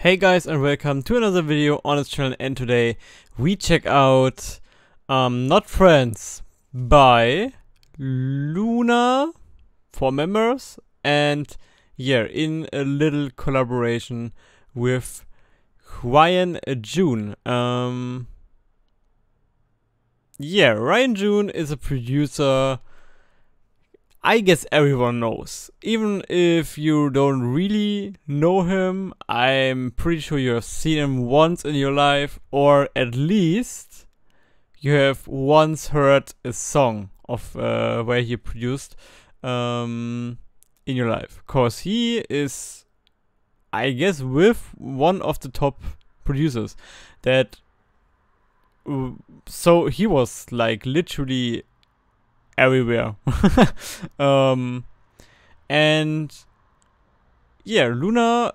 Hey guys, and welcome to another video on this channel, and today we check out Not Friends by LOONA for members, and yeah, in a little collaboration with Ryan Jhun. Yeah, Ryan Jhun is a producer I guess everyone knows. Even if you don't really know him, I'm pretty sure you have seen him once in your life, or at least you have once heard a song of where he produced in your life. Cause he is, I guess, with one of the top producers that... So he was like literally everywhere. And yeah, LOONA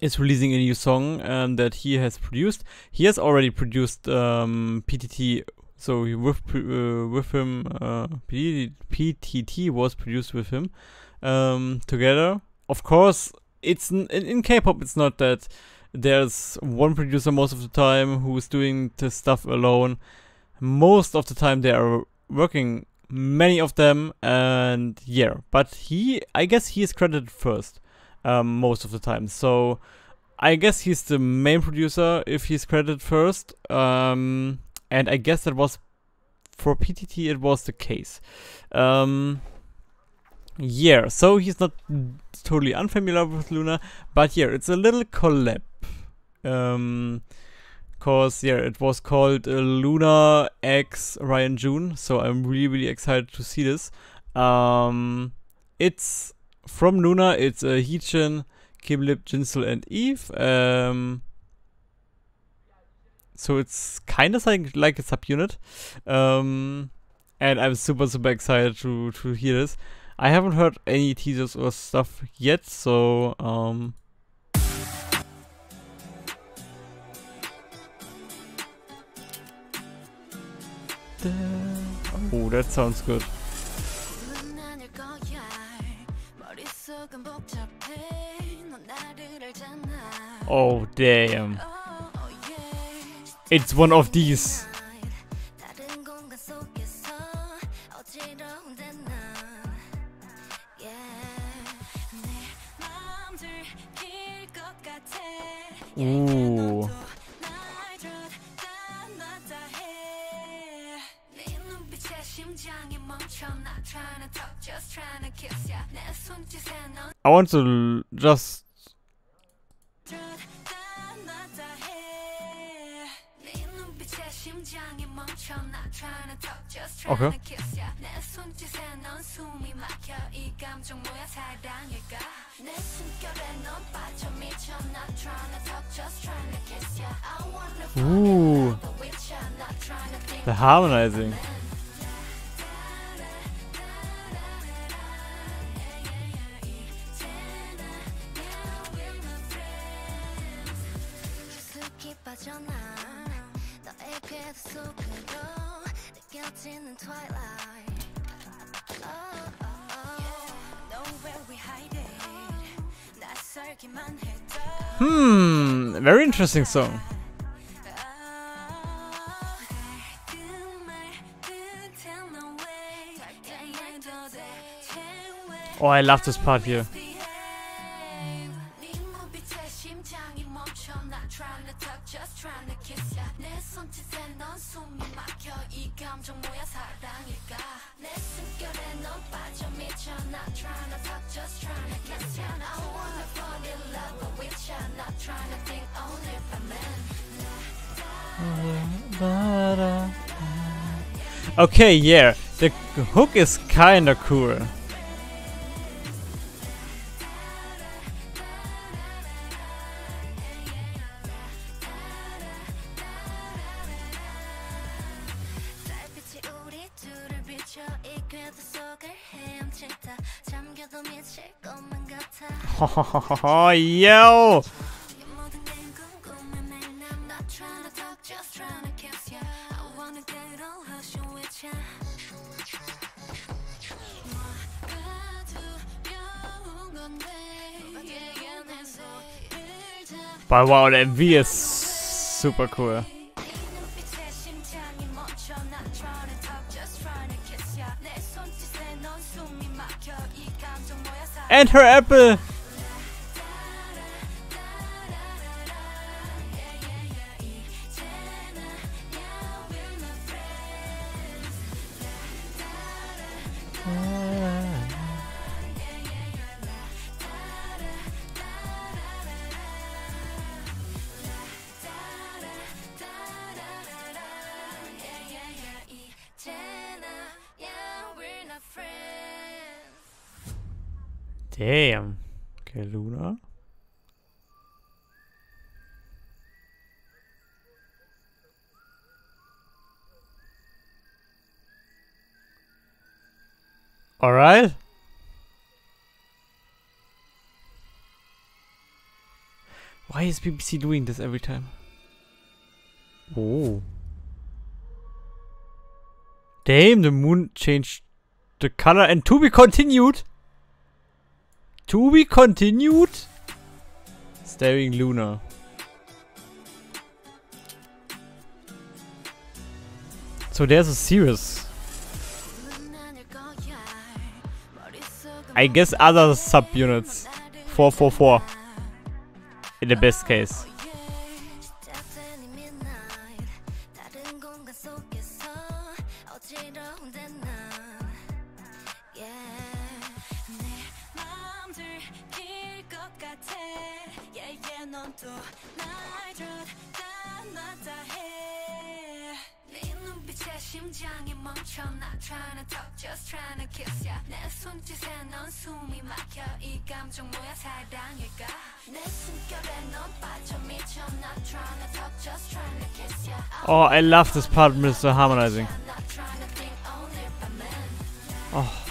is releasing a new song that he has produced. He has already produced PTT, so with him PTT was produced with him together. Of course, it's in K-pop it's not that there's one producer most of the time who's doing this stuff alone. Most of the time they are working, many of them, and yeah, but he, I guess he is credited first most of the time, so I guess he's the main producer if he's credited first, and I guess that was for PTT, it was the case. Yeah, so he's not totally unfamiliar with LOONA, but yeah, it's a little collab. Cause yeah, it was called LOONA x Ryan Jhun, so I'm really excited to see this. It's from LOONA. It's Heejin, Kim Lip, JinSoul, and Eve. So it's kind of like a subunit, and I'm super excited to hear this. I haven't heard any teasers or stuff yet, so Oh, that sounds good. Oh, damn. It's one of these. Ooh. I want to just... Okay. Ooh. The harmonizing. Very interesting song. Oh, I love this part here. Okay, yeah, the hook is kinda cool. Yo! But wow, the MV is super cool. And her apple! Damn. Okay, Loona. All right. Why is BBC doing this every time? Oh. Damn, the moon changed the color, and to be continued. To be continued? Staring Loona. So there's a series. I guess other subunits. 444. In the best case. Oh, I love this part, Mr. Harmonizing. Oh.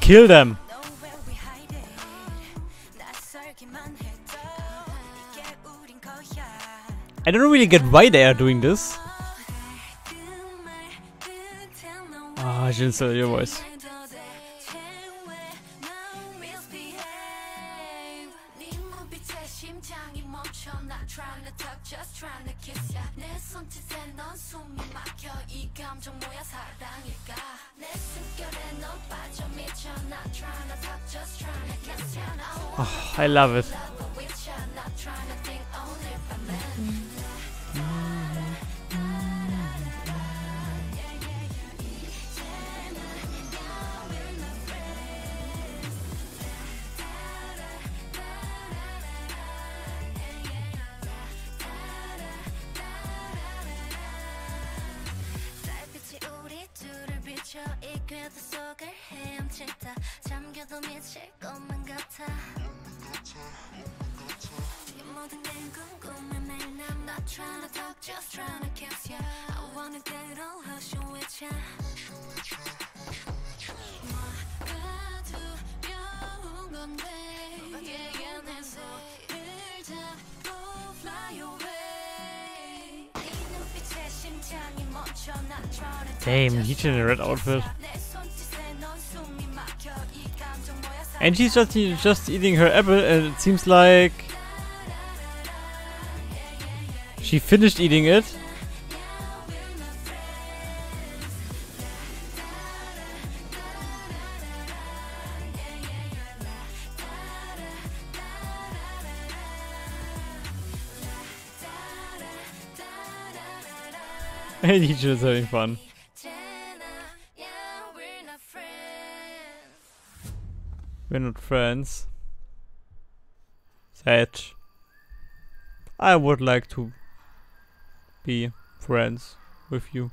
Kill them. I don't really get why they are doing this. Ah, JinSoul, your voice. Oh, I love it. Damn, Heejin in a red outfit. And she's just eating her apple, and it seems like she finished eating it. And Heejin is having fun. We're not friends. Sad. I would like to be friends with you.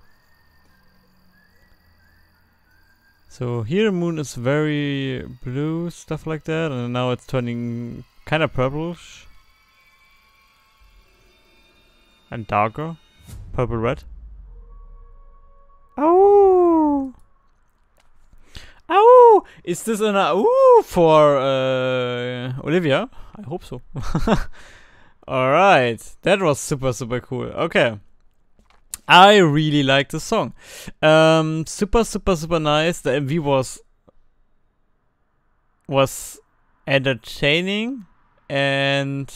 So here the moon is very blue, stuff like that, and now it's turning kinda purplish. And darker. Purple red. Oh! Oh! Is this an ooh for Olivia? I hope so. Alright, that was super cool. Okay. I really like the song. Super nice. The MV was entertaining, and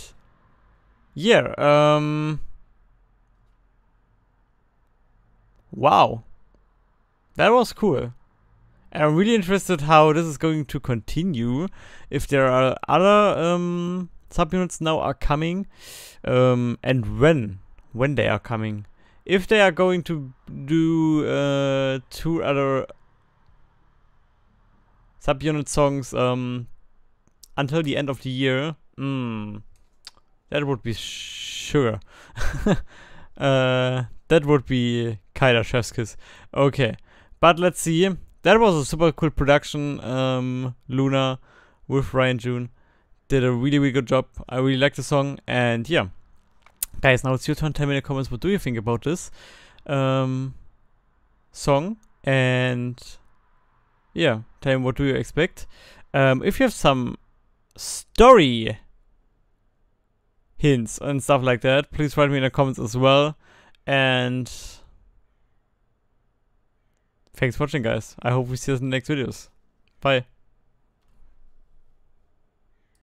yeah, wow, that was cool. And I'm really interested how this is going to continue, if there are other subunits now are coming, and when they are coming. If they are going to do two other subunit songs until the end of the year, that would be sure. That would be kinda chef's kiss. Okay, but let's see. That was a super cool production. LOONA with Ryan Jhun did a really good job. I really like the song, and yeah. Guys, now it's your turn. Tell me in the comments, what do you think about this song? And yeah, tell me, what do you expect? If you have some story hints and stuff like that, please write me in the comments as well. And thanks for watching, guys. I hope we see us in the next videos. Bye.